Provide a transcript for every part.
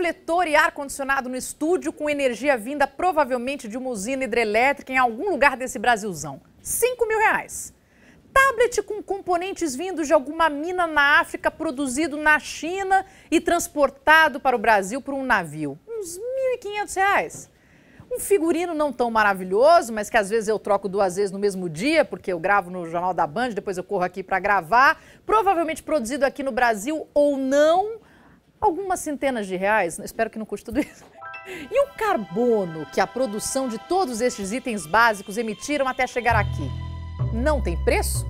refletor e ar-condicionado no estúdio com energia vinda provavelmente de uma usina hidrelétrica em algum lugar desse Brasilzão. R$5.000. Tablet com componentes vindos de alguma mina na África, produzido na China e transportado para o Brasil por um navio. Uns R$1.500. Um figurino não tão maravilhoso, mas que às vezes eu troco duas vezes no mesmo dia, porque eu gravo no Jornal da Band, depois eu corro aqui para gravar. Provavelmente produzido aqui no Brasil ou não. Algumas centenas de reais, espero que não custe tudo isso. E o carbono que a produção de todos estes itens básicos emitiram até chegar aqui? Não tem preço?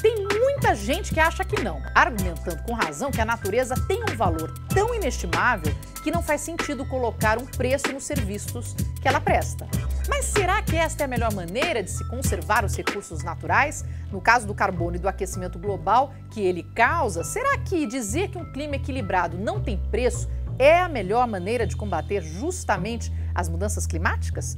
Tem muita gente que acha que não, argumentando com razão que a natureza tem um valor tão inestimável que não faz sentido colocar um preço nos serviços que ela presta. Mas será que esta é a melhor maneira de se conservar os recursos naturais? No caso do carbono e do aquecimento global que ele causa, será que dizer que um clima equilibrado não tem preço é a melhor maneira de combater justamente as mudanças climáticas?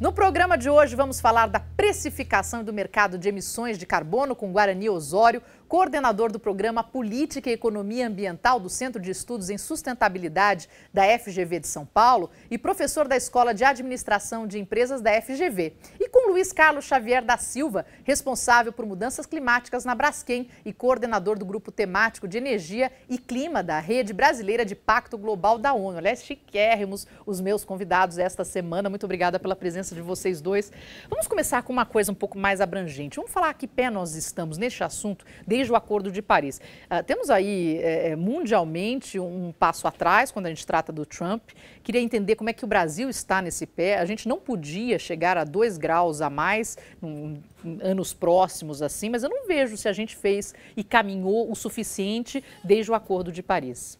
No programa de hoje vamos falar da precificação e do mercado de emissões de carbono com Guarany Osório, coordenador do programa Política e Economia Ambiental do Centro de Estudos em Sustentabilidade da FGV de São Paulo e professor da Escola de Administração de Empresas da FGV. E com Luiz Carlos Xavier da Silva, responsável por mudanças climáticas na Braskem e coordenador do grupo temático de energia e clima da Rede Brasileira de Pacto Global da ONU. Aliás, chiquérrimos os meus convidados esta semana. Muito obrigada pela presença de vocês dois. Vamos começar com uma coisa um pouco mais abrangente. Vamos falar a que pé nós estamos neste assunto desde o Acordo de Paris. Temos aí mundialmente um passo atrás quando a gente trata do Trump. Queria entender como é que o Brasil está nesse pé. A gente não podia chegar a 2 graus a mais em anos próximos assim, mas eu não vejo se a gente fez e caminhou o suficiente desde o Acordo de Paris.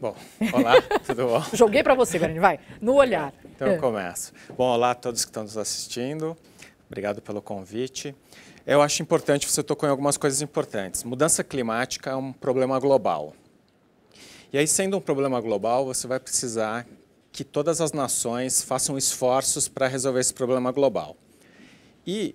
Bom, olá, tudo bom? Joguei para você, Guarany, vai, no olhar. Então eu começo. Bom, olá a todos que estão nos assistindo, obrigado pelo convite. Eu acho importante, você tocou em algumas coisas importantes. Mudança climática é um problema global. E aí, sendo um problema global, você vai precisar que todas as nações façam esforços para resolver esse problema global. E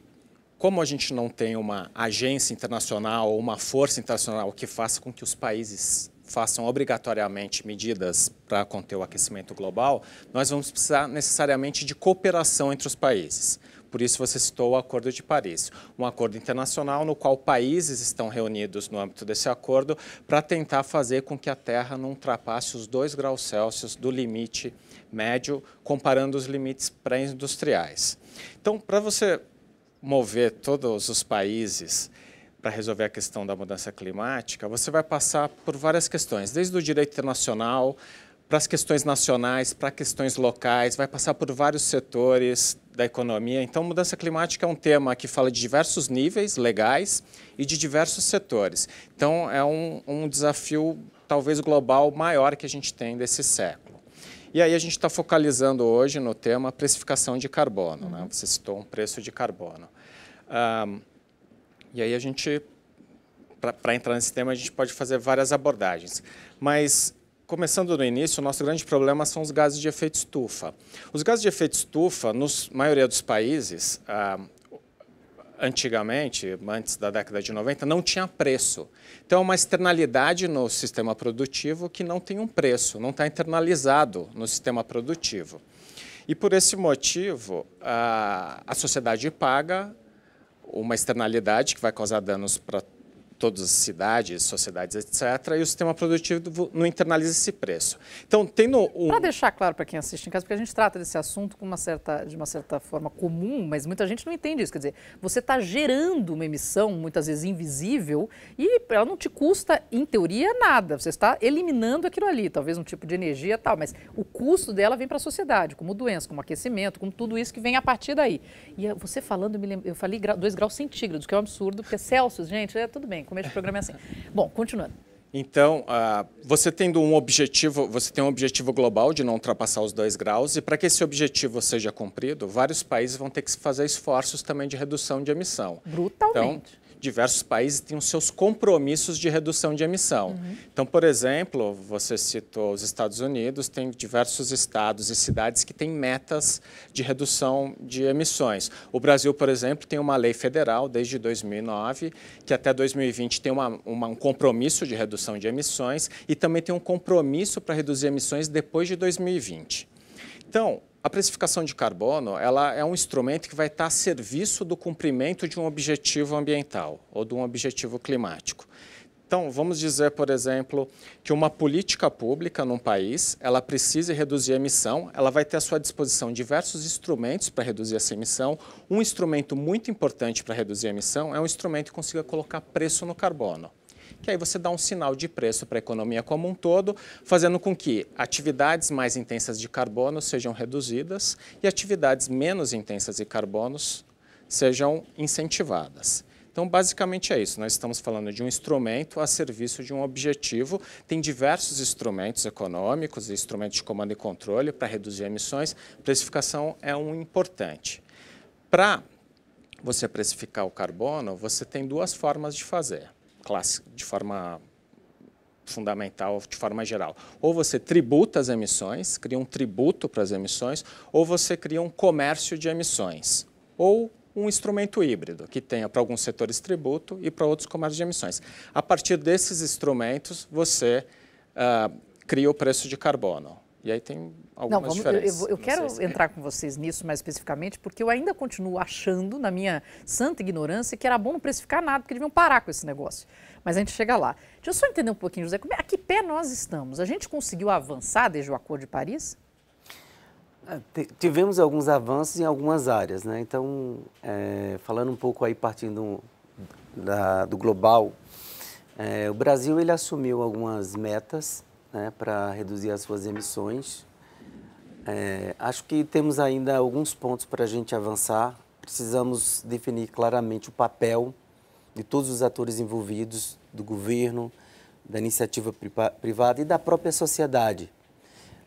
como a gente não tem uma agência internacional ou uma força internacional que faça com que os países façam obrigatoriamente medidas para conter o aquecimento global, nós vamos precisar necessariamente de cooperação entre os países. Por isso você citou o Acordo de Paris, um acordo internacional no qual países estão reunidos no âmbito desse acordo para tentar fazer com que a Terra não ultrapasse os 2 graus Celsius do limite médio, comparando os limites pré-industriais. Então, para você mover todos os países para resolver a questão da mudança climática, você vai passar por várias questões, desde o direito internacional, para as questões nacionais, para questões locais, vai passar por vários setores da economia. Então, mudança climática é um tema que fala de diversos níveis legais e de diversos setores. Então, é um desafio, talvez, global maior que a gente tem desse século. E aí a gente está focalizando hoje no tema precificação de carbono, né? Você citou um preço de carbono. E aí a gente, para entrar nesse tema, a gente pode fazer várias abordagens. Mas, começando no início, o nosso grande problema são os gases de efeito estufa. Os gases de efeito estufa, na maioria dos países, antigamente, antes da década de 90, não tinha preço. Então, é uma externalidade no sistema produtivo que não tem um preço, não está internalizado no sistema produtivo. E, por esse motivo, a sociedade paga uma externalidade que vai causar danos para todas as cidades, sociedades, etc., e o sistema produtivo não internaliza esse preço. Então, tendo um... Para deixar claro para quem assiste em casa, porque a gente trata desse assunto com de uma certa forma comum, mas muita gente não entende isso. Quer dizer, você está gerando uma emissão, muitas vezes invisível, e ela não te custa, em teoria, nada. Você está eliminando aquilo ali, talvez um tipo de energia e tal, mas o custo dela vem para a sociedade, como doença, como aquecimento, como tudo isso que vem a partir daí. E você falando, eu falei 2 graus centígrados, que é um absurdo, porque Celsius, gente, é tudo bem. Começo de programa é assim. Bom, continuando. Então, você tendo um objetivo, você tem um objetivo global de não ultrapassar os 2 graus e para que esse objetivo seja cumprido, vários países vão ter que fazer esforços também de redução de emissão. Brutalmente. Então, diversos países têm os seus compromissos de redução de emissão. Uhum. Então, por exemplo, você citou os Estados Unidos, tem diversos estados e cidades que têm metas de redução de emissões. O Brasil, por exemplo, tem uma lei federal desde 2009, que até 2020 tem um compromisso de redução de emissões e também tem um compromisso para reduzir emissões depois de 2020. Então, a precificação de carbono, ela é um instrumento que vai estar a serviço do cumprimento de um objetivo ambiental ou de um objetivo climático. Então, vamos dizer, por exemplo, que uma política pública num país, ela precisa reduzir a emissão, ela vai ter à sua disposição diversos instrumentos para reduzir essa emissão. Um instrumento muito importante para reduzir a emissão é um instrumento que consiga colocar preço no carbono, que aí você dá um sinal de preço para a economia como um todo, fazendo com que atividades mais intensas de carbono sejam reduzidas e atividades menos intensas de carbonos sejam incentivadas. Então, basicamente é isso. Nós estamos falando de um instrumento a serviço de um objetivo. Tem diversos instrumentos econômicos, instrumentos de comando e controle para reduzir emissões. Precificação é um importante. Para você precificar o carbono, você tem duas formas de fazer. De forma fundamental, de forma geral. Ou você tributa as emissões, cria um tributo para as emissões, ou você cria um comércio de emissões, ou um instrumento híbrido, que tenha para alguns setores tributo e para outros comércio de emissões. A partir desses instrumentos, você cria o preço de carbono. E aí tem algumas diferenças. Eu quero entrar com vocês nisso mais especificamente, porque eu ainda continuo achando, na minha santa ignorância, que era bom não precificar nada, porque deviam parar com esse negócio. Mas a gente chega lá. Deixa eu só entender um pouquinho, José, a que pé nós estamos? A gente conseguiu avançar desde o Acordo de Paris? Tivemos alguns avanços em algumas áreas, né? Então, falando um pouco aí, partindo do global, o Brasil ele assumiu algumas metas, né, para reduzir as suas emissões. Acho que temos ainda alguns pontos para a gente avançar. Precisamos definir claramente o papel de todos os atores envolvidos, do governo, da iniciativa privada e da própria sociedade.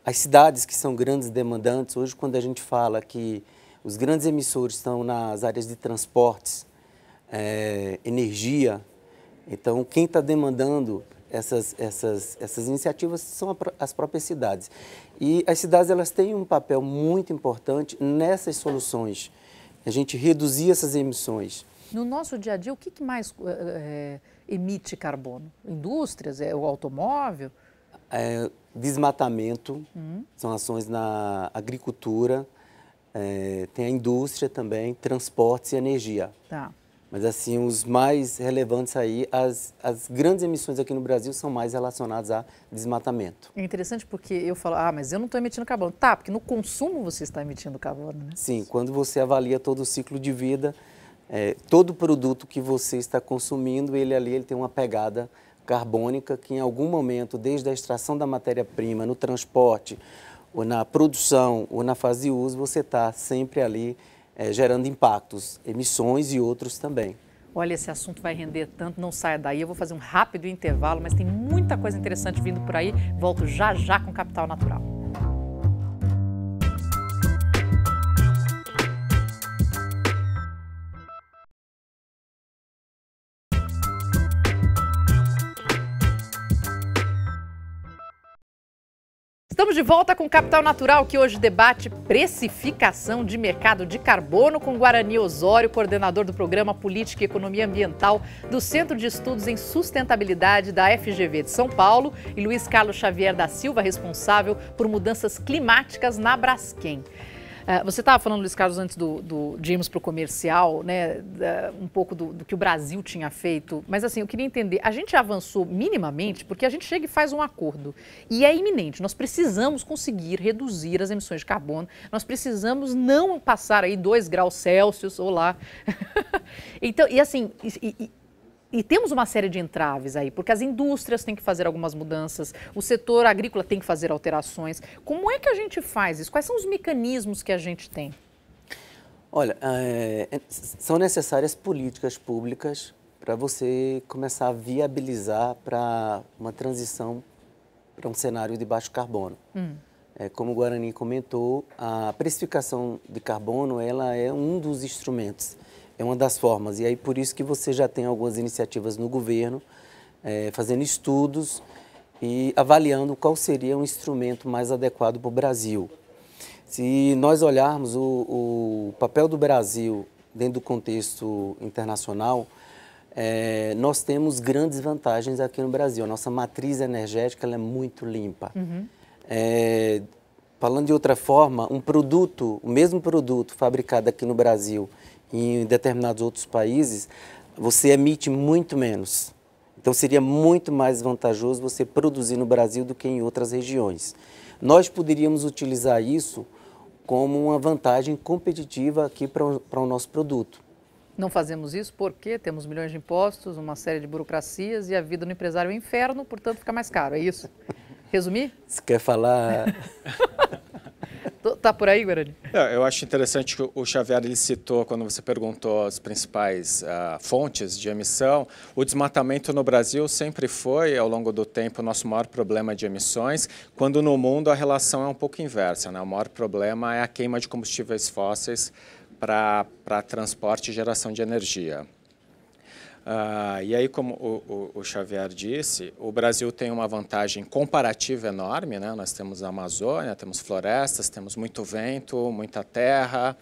As cidades que são grandes demandantes, hoje quando a gente fala que os grandes emissores estão nas áreas de transportes, energia, então quem está demandando essas iniciativas são as próprias cidades. E as cidades elas têm um papel muito importante nessas soluções, a gente reduzir essas emissões. No nosso dia a dia, o que mais emite carbono? Indústrias? O automóvel? Desmatamento, são ações na agricultura, tem a indústria também, transportes e energia. Tá. Mas, assim, os mais relevantes aí, as grandes emissões aqui no Brasil são mais relacionadas a desmatamento. É interessante porque eu falo, mas eu não estou emitindo carbono. Tá, porque no consumo você está emitindo carbono, né? Sim, quando você avalia todo o ciclo de vida, todo produto que você está consumindo, ele tem uma pegada carbônica que em algum momento, desde a extração da matéria-prima, no transporte, ou na produção, ou na fase de uso, você está sempre ali gerando impactos, emissões e outros também. Olha, esse assunto vai render tanto, não saia daí. Eu vou fazer um rápido intervalo, mas tem muita coisa interessante vindo por aí. Volto já já com Capital Natural. Estamos de volta com Capital Natural, que hoje debate precificação de mercado de carbono com Guarany Osório, coordenador do Programa Política e Economia Ambiental do Centro de Estudos em Sustentabilidade da FGV de São Paulo e Luiz Carlos Xavier da Silva, responsável por mudanças climáticas na Braskem. Você estava falando, Luiz Carlos, antes de irmos para o comercial, né, um pouco do que o Brasil tinha feito. Mas, assim, eu queria entender, a gente avançou minimamente porque a gente chega e faz um acordo. E é iminente, nós precisamos conseguir reduzir as emissões de carbono, nós precisamos não passar aí 2 graus Celsius, ou lá. Então, e assim... E temos uma série de entraves aí, porque as indústrias têm que fazer algumas mudanças, o setor agrícola tem que fazer alterações. Como é que a gente faz isso? Quais são os mecanismos que a gente tem? Olha, são necessárias políticas públicas para você começar a viabilizar para uma transição para um cenário de baixo carbono. Como o Guarany comentou, a precificação de carbono ela é um dos instrumentos. é uma das formas. E aí por isso que você já tem algumas iniciativas no governo, fazendo estudos e avaliando qual seria um instrumento mais adequado para o Brasil. Se nós olharmos o papel do Brasil dentro do contexto internacional, nós temos grandes vantagens aqui no Brasil. A nossa matriz energética ela é muito limpa. Uhum. Falando de outra forma, o mesmo produto fabricado aqui no Brasil e em determinados outros países, você emite muito menos. Então seria muito mais vantajoso você produzir no Brasil do que em outras regiões. Nós poderíamos utilizar isso como uma vantagem competitiva aqui para o nosso produto. Não fazemos isso porque temos milhões de impostos, uma série de burocracias e a vida do empresário é um inferno, portanto fica mais caro, é isso? Resumir? Você quer falar... Tá por aí, Guarany? Eu acho interessante que o Xavier ele citou, quando você perguntou as principais fontes de emissão, o desmatamento no Brasil sempre foi, ao longo do tempo, o nosso maior problema de emissões, quando no mundo a relação é um pouco inversa, né? O maior problema é a queima de combustíveis fósseis para transporte e geração de energia. E aí, como o Xavier disse, o Brasil tem uma vantagem comparativa enorme, né? Nós temos a Amazônia, temos florestas, temos muito vento, muita terra,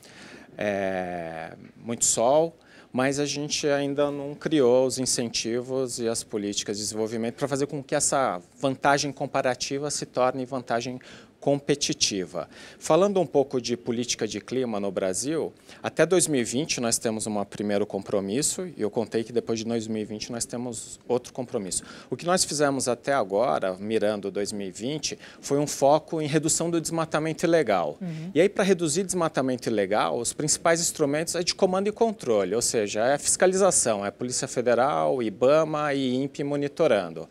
muito sol, mas a gente ainda não criou os incentivos e as políticas de desenvolvimento para fazer com que essa vantagem comparativa se torne vantagem competitiva. Falando um pouco de política de clima no Brasil, até 2020 nós temos um primeiro compromisso e eu contei que depois de 2020 nós temos outro compromisso. O que nós fizemos até agora, mirando 2020, foi um foco em redução do desmatamento ilegal. Uhum. E aí, para reduzir desmatamento ilegal, os principais instrumentos é de comando e controle, ou seja, é fiscalização, é Polícia Federal, IBAMA e INPE monitorando.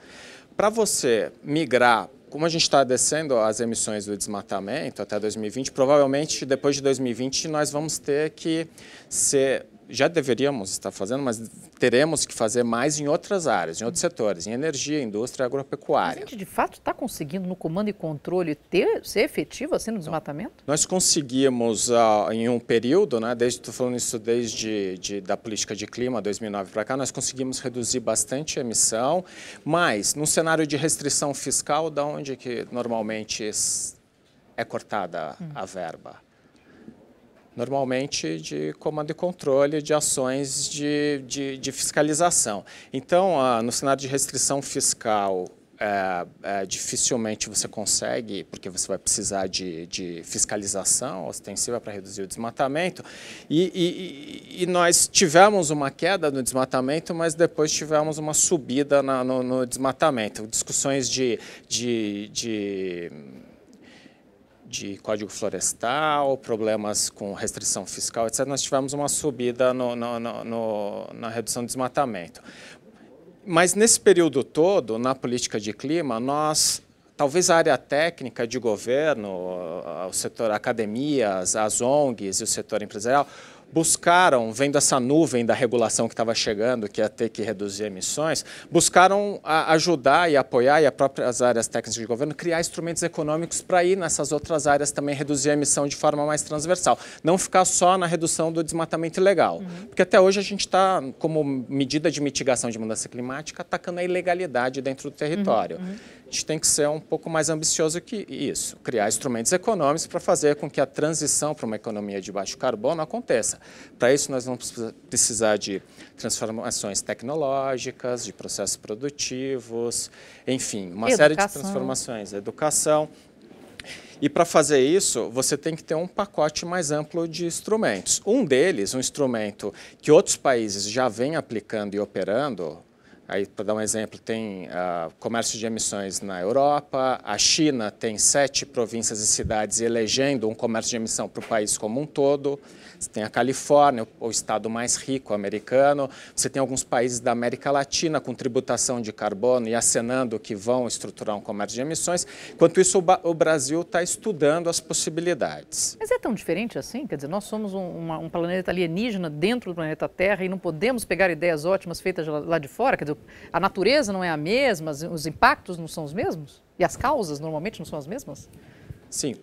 Para você migrar, como a gente está descendo as emissões do desmatamento até 2020, provavelmente depois de 2020 nós vamos ter que ser, já deveríamos estar fazendo, mas teremos que fazer mais em outras áreas, em outros setores, em energia, indústria e agropecuária. A gente de fato está conseguindo no comando e controle ser efetivo assim no desmatamento? Então, nós conseguimos em um período, né, estou falando isso desde da política de clima 2009 para cá, nós conseguimos reduzir bastante a emissão, mas num cenário de restrição fiscal, da onde que normalmente é cortada a verba? Normalmente de comando e controle, de ações de fiscalização. Então, no cenário de restrição fiscal, dificilmente você consegue, porque você vai precisar de fiscalização ostensiva para reduzir o desmatamento. E nós tivemos uma queda no desmatamento, mas depois tivemos uma subida no desmatamento. Discussões de código florestal, problemas com restrição fiscal, etc., nós tivemos uma subida na redução do desmatamento. Mas nesse período todo, na política de clima, talvez a área técnica de governo, o setor academias, as ONGs e o setor empresarial, buscaram, vendo essa nuvem da regulação que estava chegando, que ia ter que reduzir emissões, buscaram ajudar e apoiar, e as próprias áreas técnicas de governo, criar instrumentos econômicos para ir nessas outras áreas também reduzir a emissão de forma mais transversal. Não ficar só na redução do desmatamento ilegal. Uhum. Porque até hoje a gente está, como medida de mitigação de mudança climática, atacando a ilegalidade dentro do território. Uhum. A gente tem que ser um pouco mais ambicioso que isso, criar instrumentos econômicos para fazer com que a transição para uma economia de baixo carbono aconteça. Para isso, nós vamos precisar de transformações tecnológicas, de processos produtivos, enfim, uma série de transformações, educação. E para fazer isso, você tem que ter um pacote mais amplo de instrumentos. Um deles, um instrumento que outros países já vêm aplicando e operando. Aí, para dar um exemplo, tem comércio de emissões na Europa, a China tem 7 províncias e cidades elegendo um comércio de emissão para o país como um todo. Você tem a Califórnia, o estado mais rico americano. Você tem alguns países da América Latina com tributação de carbono e acenando que vão estruturar um comércio de emissões. Enquanto isso, o Brasil está estudando as possibilidades. Mas é tão diferente assim? Quer dizer, nós somos um planeta alienígena dentro do planeta Terra e não podemos pegar ideias ótimas feitas lá de fora? Quer dizer, a natureza não é a mesma, os impactos não são os mesmos? E as causas normalmente não são as mesmas? Sim.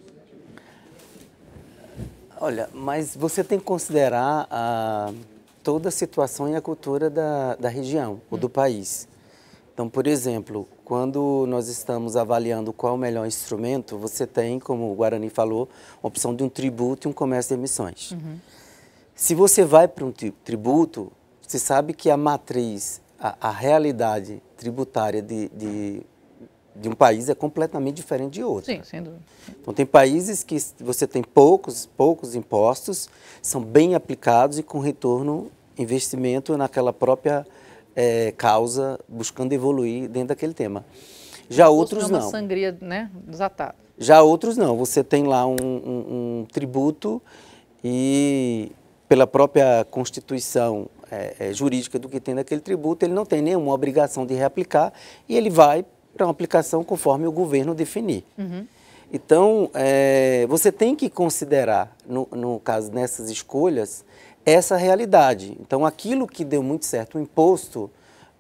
Olha, mas você tem que considerar toda a situação e a cultura da região ou do país. Então, por exemplo, quando nós estamos avaliando qual o melhor instrumento, você tem, como o Guarany falou, a opção de um tributo e um comércio de emissões. Uhum. Se você vai para um tributo, você sabe que a matriz, a realidade tributária de um país é completamente diferente de outro. Sim, sem dúvida. Então, tem países que você tem poucos impostos, são bem aplicados e com retorno, investimento naquela própria causa, buscando evoluir dentro daquele tema. Já outros não. Uma sangria, né, desatada. Já outros não. Você tem lá um tributo e, pela própria constituição jurídica do que tem naquele tributo, ele não tem nenhuma obrigação de reaplicar e ele vai para uma aplicação conforme o governo definir. Uhum. Então, você tem que considerar, no caso, nessas escolhas, essa realidade. Então, aquilo que deu muito certo, um imposto,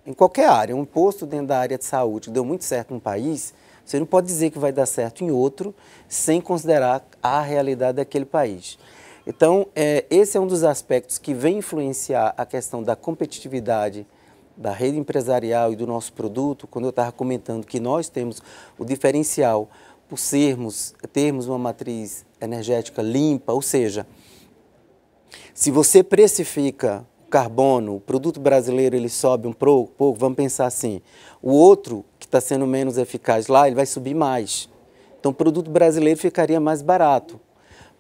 em qualquer área, um imposto dentro da área de saúde, que deu muito certo em um país, você não pode dizer que vai dar certo em outro, sem considerar a realidade daquele país. Então, esse é um dos aspectos que vem influenciar a questão da competitividade da rede empresarial e do nosso produto, quando eu estava comentando que nós temos o diferencial por termos uma matriz energética limpa, ou seja, se você precifica o carbono, o produto brasileiro ele sobe um pouco, vamos pensar assim, o outro que está sendo menos eficaz lá, ele vai subir mais. Então o produto brasileiro ficaria mais barato.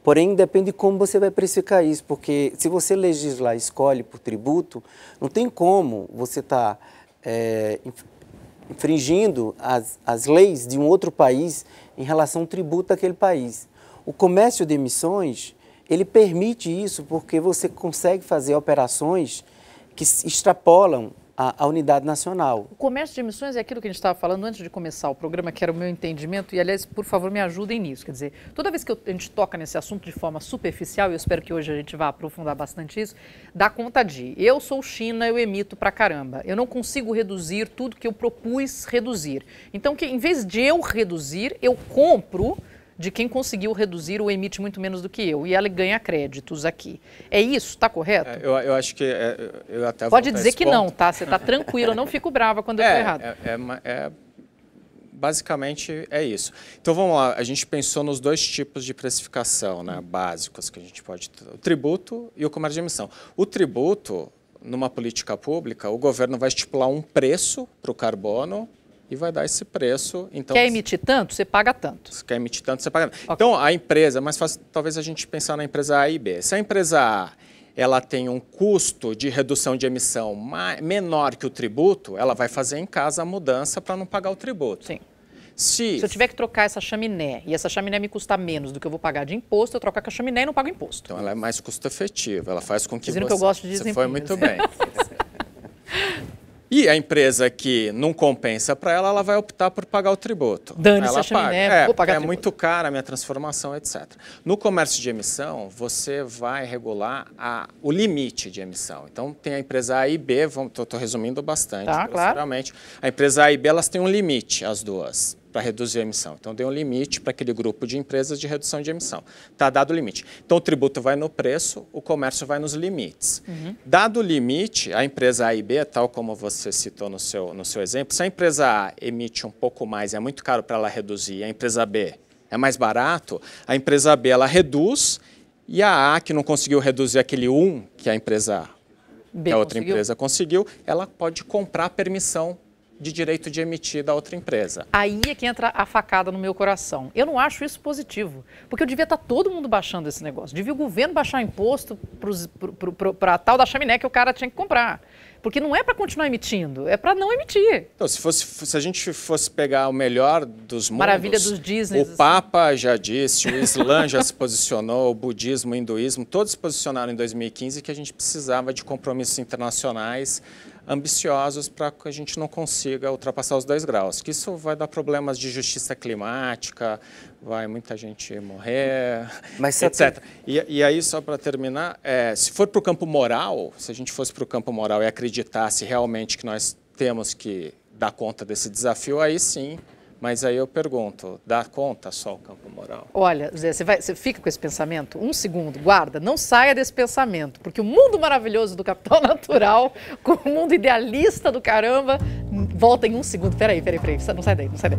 Porém, depende de como você vai precificar isso, porque se você legislar e escolhe por tributo, não tem como você estar infringindo as leis de um outro país em relação ao tributo daquele país. O comércio de emissões, ele permite isso porque você consegue fazer operações que extrapolam a unidade nacional. O comércio de emissões é aquilo que a gente estava falando antes de começar o programa, que era o meu entendimento, e aliás, por favor, me ajudem nisso. Quer dizer, toda vez que a gente toca nesse assunto de forma superficial, e eu espero que hoje a gente vá aprofundar bastante isso, dá conta de, eu sou China, eu emito pra caramba, eu não consigo reduzir tudo que eu propus reduzir. Então, que em vez de eu reduzir, eu compro de quem conseguiu reduzir ou emite muito menos do que eu, e ela ganha créditos aqui. É isso? Está correto? Eu acho que... eu até pode dizer que ponto. Não, tá? Você está tranquilo, eu não fico brava quando eu estou errado. Basicamente é isso. Então vamos lá, a gente pensou nos dois tipos de precificação, né, básicos que a gente pode... O tributo e o comércio de emissão. O tributo, numa política pública, o governo vai estipular um preço para o carbono, e vai dar esse preço. Então, quer emitir tanto? Você paga tanto. Se quer emitir tanto, você paga tanto. Okay. Então, a empresa, é mais fácil talvez a gente pensar na empresa A e B. Se a empresa A ela tem um custo de redução de emissão menor que o tributo, ela vai fazer em casa a mudança para não pagar o tributo. Sim. Se eu tiver que trocar essa chaminé e essa chaminé me custar menos do que eu vou pagar de imposto, eu troco com a chaminé e não pago imposto. Então, ela é mais custo-efetiva. Ela faz com que você... que eu gosto de você foi muito bem. E a empresa que não compensa para ela, ela vai optar por pagar o tributo. Dane-se a chaminé, vou pagar tributo. É muito cara a minha transformação, etc. No comércio de emissão, você vai regular o limite de emissão. Então, tem a empresa A e B, estou resumindo bastante. Tá, claro. A empresa A e B, elas têm um limite, as duas, para reduzir a emissão. Então, tem um limite para aquele grupo de empresas de redução de emissão. Está dado o limite. Então, o tributo vai no preço, o comércio vai nos limites. Uhum. Dado o limite, a empresa A e B, tal como você citou no seu exemplo, se a empresa A emite um pouco mais, é muito caro para ela reduzir, a empresa B é mais barato, a empresa B ela reduz e a que não conseguiu reduzir aquele 1 que a empresa B, que a outra empresa conseguiu, ela pode comprar permissão de direito de emitir da outra empresa. Aí é que entra a facada no meu coração. Eu não acho isso positivo, porque eu devia estar todo mundo baixando esse negócio. Devia o governo baixar imposto para a tal da chaminé que o cara tinha que comprar. Porque não é para continuar emitindo, é para não emitir. Então, se a gente fosse pegar o melhor dos mundos... Maravilha dos Disney. O Papa já disse, o Islã já se posicionou, o budismo, o hinduísmo, todos se posicionaram em 2015 que a gente precisava de compromissos internacionais ambiciosos para que a gente não consiga ultrapassar os 2 graus, que isso vai dar problemas de justiça climática, vai muita gente morrer, mas etc. E aí, só para terminar, se for para o campo moral, se a gente fosse para o campo moral e acreditasse realmente que nós temos que dar conta desse desafio, aí sim, Mas aí eu pergunto, dá conta só o campo moral? Olha, Zé, você fica com esse pensamento? Um segundo, guarda, não saia desse pensamento, porque o mundo maravilhoso do Capital Natural, com o mundo idealista do caramba, volta em um segundo. Peraí, não sai daí, não sai daí.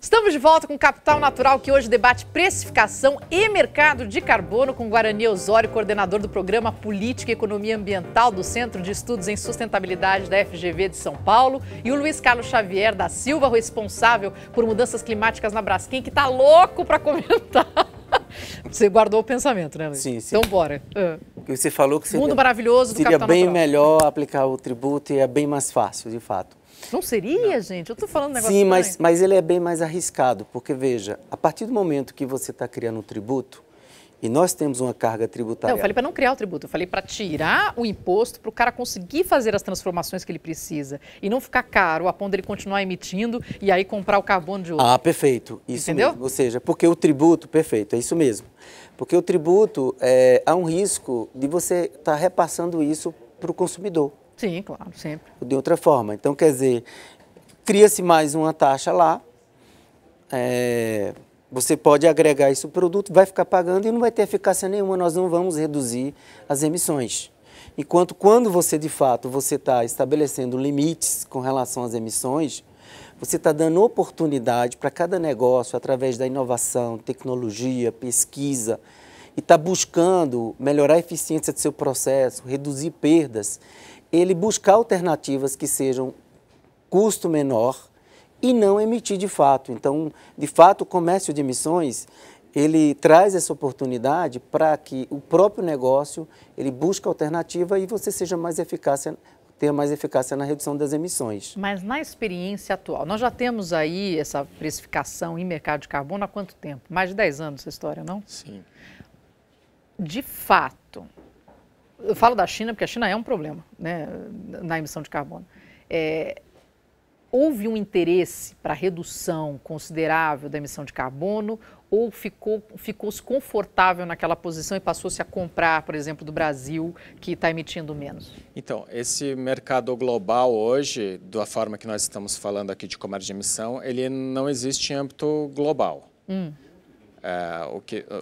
Estamos de volta com Capital Natural, que hoje debate precificação e mercado de carbono com Guarany Osório, coordenador do Programa Política e Economia Ambiental do Centro de Estudos em Sustentabilidade da FGV de São Paulo, e o Luiz Carlos Xavier da Silva, responsável por mudanças climáticas na Braskem, que tá louco para comentar. Você guardou o pensamento, né, Luiz? Sim. Então, bora. Você falou que seria, mundo maravilhoso do seria Capital bem Natural. Melhor aplicar o tributo e é bem mais fácil, de fato. Não seria, não. Gente? Eu estou falando um negócio. Sim, mas ele é bem mais arriscado, porque, veja, a partir do momento que você está criando um tributo, e nós temos uma carga tributária... Não, eu falei para não criar o tributo, eu falei para tirar o imposto, para o cara conseguir fazer as transformações que ele precisa, e não ficar caro a ponto de ele continuar emitindo e aí comprar o carbono de outro. Ah, perfeito. Isso entendeu? Mesmo. Ou seja, porque o tributo, perfeito, é isso mesmo. Porque o tributo, há um risco de você estar repassando isso para o consumidor. Sim, claro, sempre. De outra forma. Então, quer dizer, cria-se mais uma taxa lá, você pode agregar isso ao produto, vai ficar pagando e não vai ter eficácia nenhuma, nós não vamos reduzir as emissões. Enquanto quando você, de fato, você está estabelecendo limites com relação às emissões, você está dando oportunidade para cada negócio, através da inovação, tecnologia, pesquisa, e está buscando melhorar a eficiência do seu processo, reduzir perdas, ele buscar alternativas que sejam custo menor e não emitir de fato. Então, de fato, o comércio de emissões, ele traz essa oportunidade para que o próprio negócio, ele busque alternativa e você seja mais eficaz, tenha mais eficácia na redução das emissões. Mas na experiência atual, nós já temos aí essa precificação em mercado de carbono há quanto tempo? Mais de 10 anos essa história, não? Sim. De fato... Eu falo da China porque a China é um problema, né, na emissão de carbono. Houve um interesse para redução considerável da emissão de carbono ou ficou-se confortável naquela posição e passou-se a comprar, por exemplo, do Brasil, que está emitindo menos? Então, esse mercado global hoje, da forma que nós estamos falando aqui de comércio de emissão, ele não existe em âmbito global.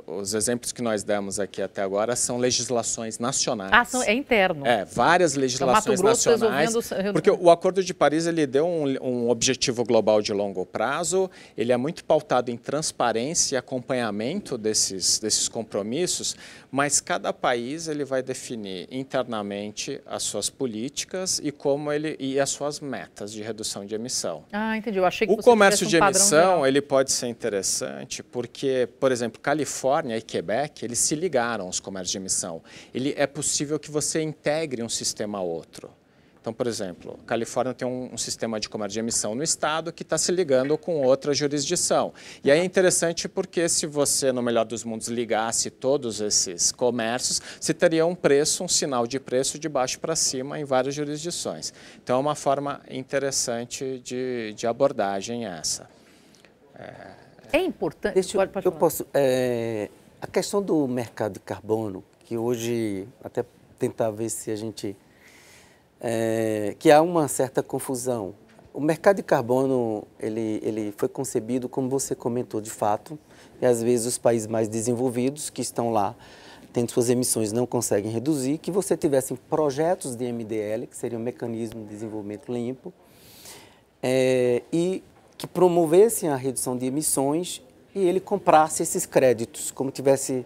Os exemplos que nós demos aqui até agora são legislações nacionais. Ah, é interno. Várias legislações então, Mato Grosso nacionais. Resolvendo... Porque o Acordo de Paris, ele deu um objetivo global de longo prazo, ele é muito pautado em transparência e acompanhamento desses compromissos, mas cada país ele vai definir internamente as suas políticas e como ele e as suas metas de redução de emissão. Ah, entendi. Eu achei que o comércio de emissão, ele pode ser interessante porque, por exemplo, Califórnia e Quebec, eles se ligaram aos comércios de emissão. É possível que você integre um sistema a outro. Então, por exemplo, Califórnia tem um sistema de comércio de emissão no estado que está se ligando com outra jurisdição. E aí é interessante porque se você, no melhor dos mundos, ligasse todos esses comércios, você teria um preço, um sinal de preço de baixo para cima em várias jurisdições. Então, é uma forma interessante de abordagem essa. É importante... Eu posso... A questão do mercado de carbono, que hoje, até tentar ver se a gente... que há uma certa confusão. O mercado de carbono, ele foi concebido, como você comentou, de fato, e às vezes os países mais desenvolvidos, que estão lá, tendo suas emissões, não conseguem reduzir, que você tivesse projetos de MDL, que seria um mecanismo de desenvolvimento limpo, e que promovessem a redução de emissões e ele comprasse esses créditos, como tivesse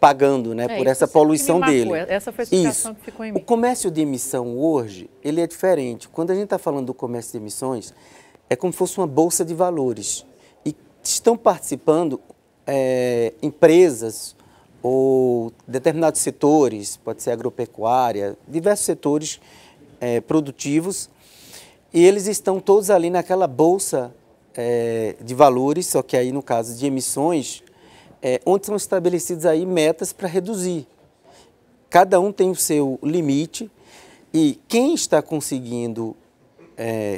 pagando, né, por essa poluição dele. Essa foi a explicação que ficou em mim. O comércio de emissão hoje, ele é diferente. Quando a gente está falando do comércio de emissões, é como se fosse uma bolsa de valores. E estão participando empresas ou determinados setores, pode ser agropecuária, diversos setores produtivos, e eles estão todos ali naquela bolsa de valores, só que aí no caso de emissões, onde são estabelecidas aí metas para reduzir. Cada um tem o seu limite e quem está conseguindo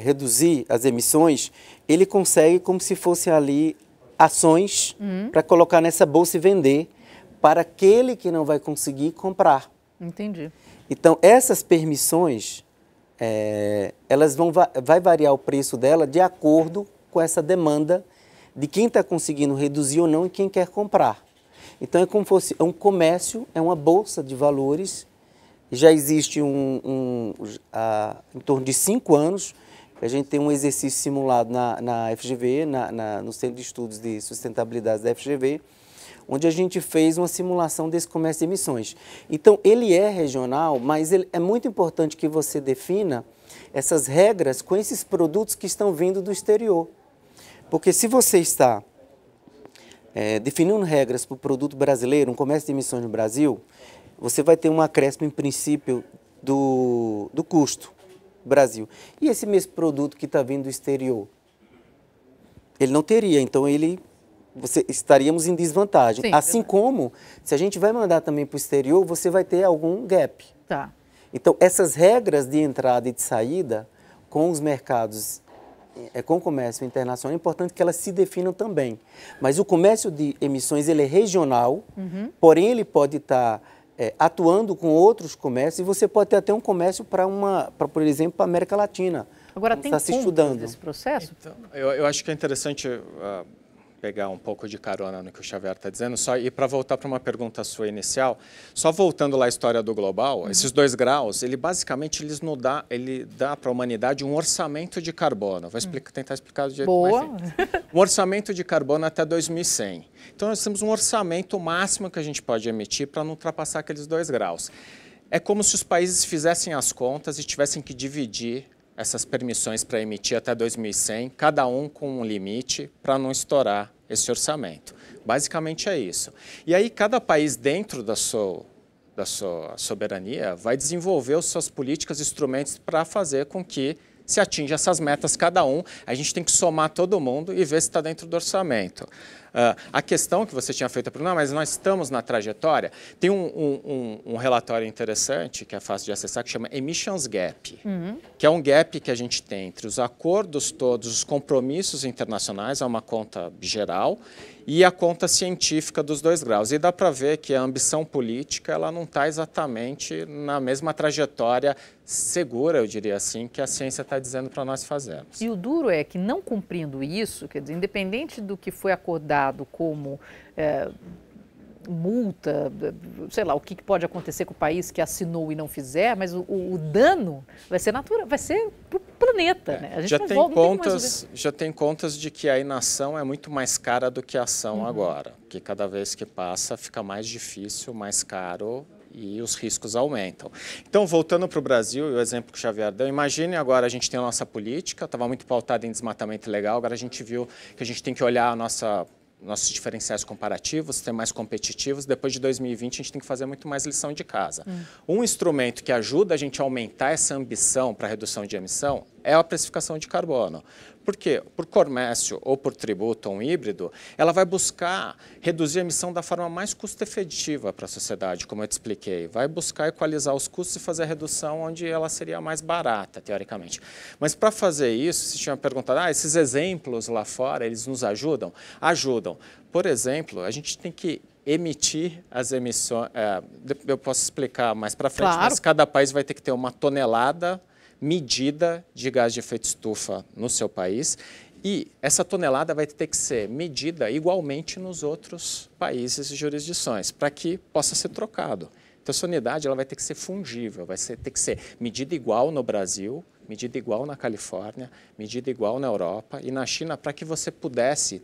reduzir as emissões, ele consegue como se fosse ali ações para colocar nessa bolsa e vender para aquele que não vai conseguir comprar. Entendi. Então, essas permissões, elas vai variar o preço dela de acordo com essa demanda de quem está conseguindo reduzir ou não e quem quer comprar. Então, é como se fosse um comércio, é uma bolsa de valores. Já existe em torno de 5 anos, a gente tem um exercício simulado na FGV, no Centro de Estudos de Sustentabilidade da FGV, onde a gente fez uma simulação desse comércio de emissões. Então, ele é regional, mas é muito importante que você defina essas regras com esses produtos que estão vindo do exterior. Porque se você está definindo regras para o produto brasileiro, um comércio de emissões no Brasil, você vai ter um acréscimo, em princípio, do custo do Brasil. E esse mesmo produto que está vindo do exterior? Ele não teria, então estaríamos em desvantagem. Sim, assim como, se a gente vai mandar também para o exterior, você vai ter algum gap. Tá. Então, essas regras de entrada e de saída com os mercados, com o comércio internacional, é importante que elas se definam também. Mas o comércio de emissões, ele é regional, porém ele pode estar atuando com outros comércios, e você pode ter até um comércio para, por exemplo, para a América Latina. Agora, tem como nesse processo? Então, eu acho que é interessante... pegar um pouco de carona no que o Xavier está dizendo, e para voltar para uma pergunta sua inicial, só voltando lá à história do global, esses 2 graus, ele basicamente ele dá para a humanidade um orçamento de carbono. Vou tentar explicar do jeito mais simples. Um orçamento de carbono até 2100. Então, nós temos um orçamento máximo que a gente pode emitir para não ultrapassar aqueles 2 graus. É como se os países fizessem as contas e tivessem que dividir essas permissões para emitir até 2100, cada um com um limite para não estourar esse orçamento. Basicamente é isso. E aí cada país dentro da sua soberania vai desenvolver as suas políticas e instrumentos para fazer com que se atinja essas metas cada um. A gente tem que somar todo mundo e ver se está dentro do orçamento. A questão que você tinha feito, mas nós estamos na trajetória, tem um relatório interessante, que é fácil de acessar, que chama Emissions Gap, que é um gap que a gente tem entre os acordos todos, os compromissos internacionais, é uma conta geral, e a conta científica dos 2 graus. E dá para ver que a ambição política ela não está exatamente na mesma trajetória segura, eu diria assim, que a ciência está dizendo para nós fazermos. E o duro é que, não cumprindo isso, quer dizer, independente do que foi acordado como multa, sei lá, o que pode acontecer com o país que assinou e não fizer, mas o dano vai ser natural, vai ser para o planeta. Né? A gente já tem contas de que a inação é muito mais cara do que a ação agora, que cada vez que passa fica mais difícil, mais caro e os riscos aumentam. Então, voltando para o Brasil e o exemplo que o Xavier deu, imagine agora a gente tem a nossa política, estava muito pautada em desmatamento ilegal, agora a gente viu que a gente tem que olhar a nossos diferenciais comparativos, ser mais competitivos. Depois de 2020, a gente tem que fazer muito mais lição de casa. Um instrumento que ajuda a gente a aumentar essa ambição para a redução de emissão é a precificação de carbono. Por quê? Por comércio ou por tributo ou um híbrido, ela vai buscar reduzir a emissão da forma mais custo-efetiva para a sociedade, como eu te expliquei. Vai buscar equalizar os custos e fazer a redução onde ela seria mais barata, teoricamente. Mas para fazer isso, se tinha perguntado, esses exemplos lá fora, eles nos ajudam? Ajudam. Por exemplo, a gente tem que emitir as emissões... eu posso explicar mais para frente, claro. Mas cada país vai ter que ter uma tonelada medida de gás de efeito estufa no seu país, e essa tonelada vai ter que ser medida igualmente nos outros países e jurisdições, para que possa ser trocado. Então, essa unidade ela vai ter que ser fungível, ter que ser medida igual no Brasil, medida igual na Califórnia, medida igual na Europa e na China, para que você pudesse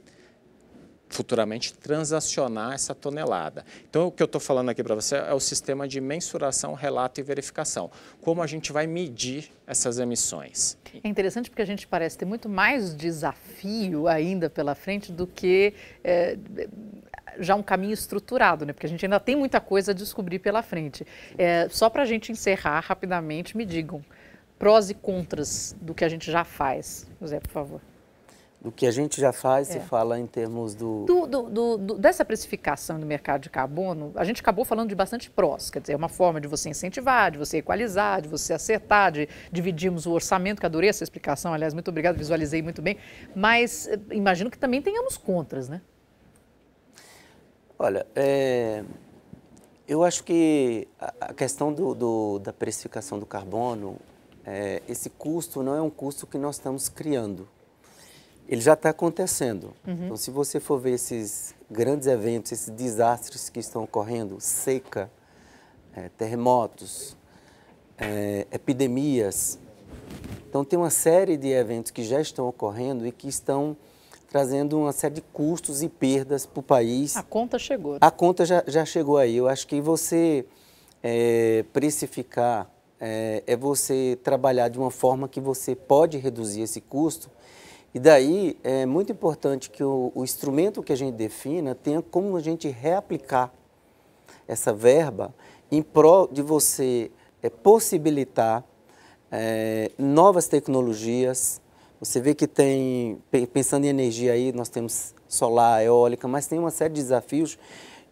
futuramente transacionar essa tonelada. Então, o que eu estou falando aqui para você é o sistema de mensuração, relato e verificação. Como a gente vai medir essas emissões. É interessante porque a gente parece ter muito mais desafio ainda pela frente do que já um caminho estruturado, né? Porque a gente ainda tem muita coisa a descobrir pela frente. Só para a gente encerrar rapidamente, me digam prós e contras do que a gente já faz. José, por favor. do que a gente já faz, se fala em termos dessa precificação do mercado de carbono, a gente acabou falando de bastante prós, quer dizer, é uma forma de você incentivar, de você equalizar, de você acertar, de dividirmos o orçamento, que adorei essa explicação, aliás, muito obrigado, visualizei muito bem, mas imagino que também tenhamos contras, né? Olha, eu acho que a questão da precificação do carbono, esse custo não é um custo que nós estamos criando. Ele já está acontecendo. Uhum. Então, se você for ver esses grandes eventos, esses desastres que estão ocorrendo, seca, terremotos, epidemias. Então, tem uma série de eventos que já estão ocorrendo e que estão trazendo uma série de custos e perdas para o país. A conta chegou. A conta já chegou aí. Eu acho que você precificar você trabalhar de uma forma que você pode reduzir esse custo. E daí é muito importante que o instrumento que a gente defina tenha como a gente reaplicar essa verba em prol de você possibilitar novas tecnologias. Você vê que tem, pensando em energia aí, nós temos solar, eólica, mas tem uma série de desafios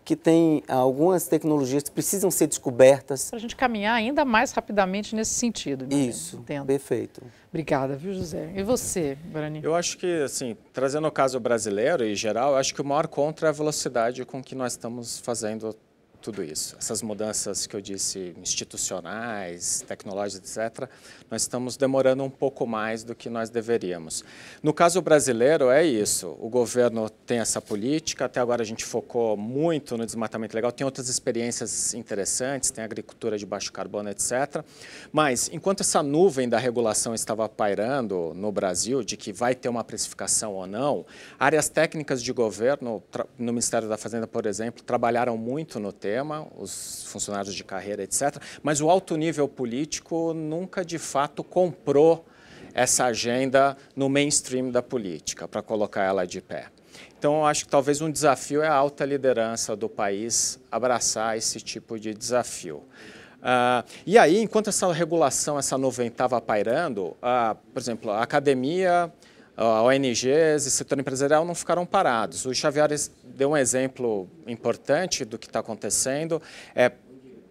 que tem algumas tecnologias que precisam ser descobertas. Para a gente caminhar ainda mais rapidamente nesse sentido. Isso, entendo. Perfeito. Obrigada, viu, José? E você, Guarany? Eu acho que, assim, trazendo o caso brasileiro e geral, eu acho que o maior contra é a velocidade com que nós estamos fazendo tudo isso. Essas mudanças que eu disse, institucionais, tecnológicas, etc., nós estamos demorando um pouco mais do que nós deveríamos. No caso brasileiro, é isso. O governo tem essa política, até agora a gente focou muito no desmatamento legal, tem outras experiências interessantes, tem agricultura de baixo carbono, etc. Mas, enquanto essa nuvem da regulação estava pairando no Brasil, de que vai ter uma precificação ou não, áreas técnicas de governo, no Ministério da Fazenda, por exemplo, trabalharam muito no tema, os funcionários de carreira, etc., mas o alto nível político nunca, de fato, comprou essa agenda no mainstream da política, para colocar ela de pé. Então, eu acho que talvez um desafio é a alta liderança do país abraçar esse tipo de desafio. E aí, enquanto essa regulação, essa nuvem estava pairando, por exemplo, a academia, ONGs e setor empresarial não ficaram parados. O Xavier deu um exemplo importante do que está acontecendo.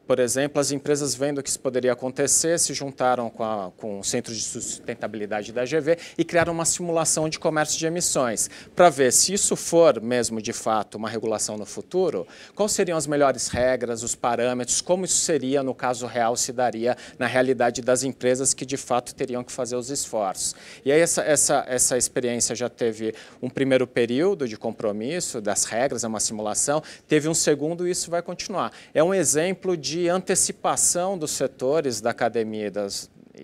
Por exemplo, as empresas vendo que isso poderia acontecer, se juntaram com o Centro de Sustentabilidade da FGV e criaram uma simulação de comércio de emissões, para ver se isso for mesmo, de fato, uma regulação no futuro, quais seriam as melhores regras, os parâmetros, como isso seria, no caso real, se daria na realidade das empresas que, de fato, teriam que fazer os esforços. E aí essa experiência já teve um primeiro período de compromisso das regras, é uma simulação, teve um segundo e isso vai continuar. É um exemplo de antecipação dos setores da academia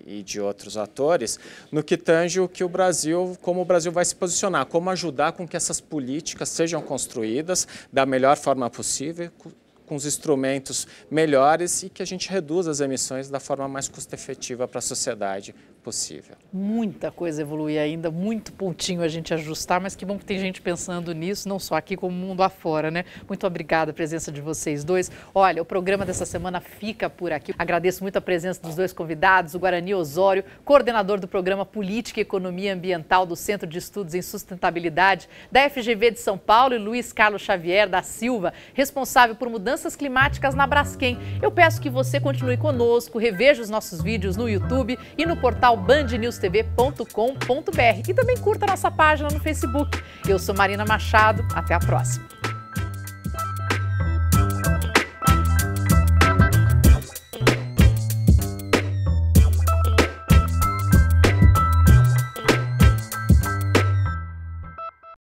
e de outros atores no que tange o que o Brasil, como o Brasil vai se posicionar, como ajudar com que essas políticas sejam construídas da melhor forma possível, com os instrumentos melhores e que a gente reduza as emissões da forma mais custo-efetiva para a sociedade possível. Muita coisa evoluir ainda, muito pontinho a gente ajustar, mas que bom que tem gente pensando nisso, não só aqui como mundo afora, né? Muito obrigada a presença de vocês dois. Olha, o programa dessa semana fica por aqui. Agradeço muito a presença dos dois convidados, o Guarany Osório, coordenador do programa Política e Economia Ambiental do Centro de Estudos em Sustentabilidade da FGV de São Paulo, e Luiz Carlos Xavier da Silva, responsável por mudanças climáticas na Braskem. Eu peço que você continue conosco, reveja os nossos vídeos no YouTube e no portal bandnewstv.com.br e também curta a nossa página no Facebook. Eu sou Marina Machado, até a próxima.